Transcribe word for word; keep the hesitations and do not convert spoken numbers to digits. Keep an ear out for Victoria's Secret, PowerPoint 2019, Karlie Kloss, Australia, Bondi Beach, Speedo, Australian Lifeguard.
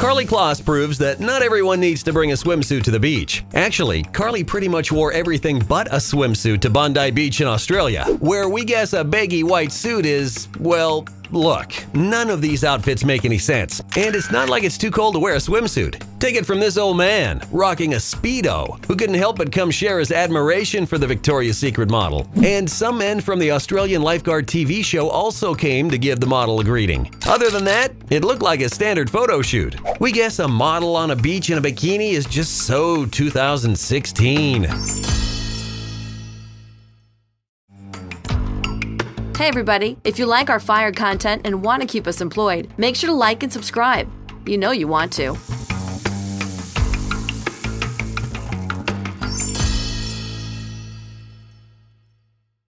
Karlie Kloss proves that not everyone needs to bring a swimsuit to the beach. Actually, Karlie pretty much wore everything but a swimsuit to Bondi Beach in Australia, where we guess a baggy white suit is, well, look, none of these outfits make any sense, and it's not like it's too cold to wear a swimsuit. Take it from this old man, rocking a Speedo, who couldn't help but come share his admiration for the Victoria's Secret model. And some men from the Australian Lifeguard T V show also came to give the model a greeting. Other than that, it looked like a standard photo shoot. We guess a model on a beach in a bikini is just so two thousand sixteen. Hey everybody, if you like our Fired content and want to keep us employed, make sure to like and subscribe. You know you want to.